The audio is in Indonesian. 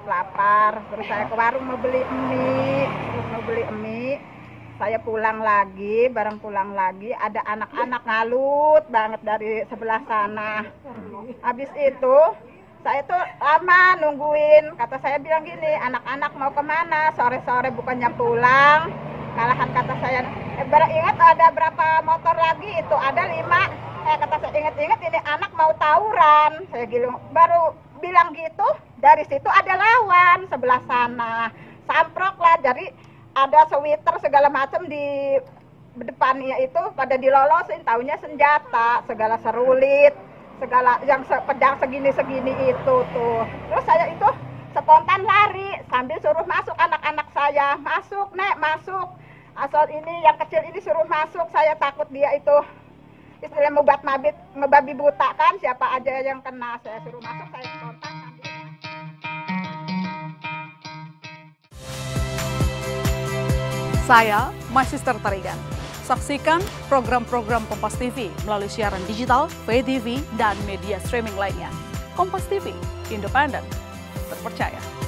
perut lapar, terus saya ke warung mau beli mie, saya pulang lagi, ada anak-anak ngalut banget dari sebelah sana. Habis itu saya tuh lama nungguin, kata saya bilang gini, anak-anak mau kemana sore-sore bukannya pulang, malahan kata saya ingat ada berapa motor lagi itu, ada 5, kata saya ingat-ingat ini anak mau tawuran, saya bilang, baru bilang gitu, dari situ ada lawan sebelah sana, samprok lah dari ada sweater segala macam di depannya itu pada dilolosin, taunya senjata, segala serulit, segala yang pedang segini-segini itu tuh. Terus saya itu spontan lari sambil suruh masuk anak-anak saya, masuk Nek, masuk. Asal ini yang kecil ini suruh masuk, saya takut dia itu istilahnya ngebabi buta kan, siapa aja yang kena saya suruh masuk, saya spontan. Saya, Mister Tarigan. Saksikan program-program Kompas TV melalui siaran digital, pay TV, dan media streaming lainnya. Kompas TV, independen, terpercaya.